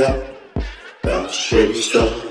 up, about shady stuff.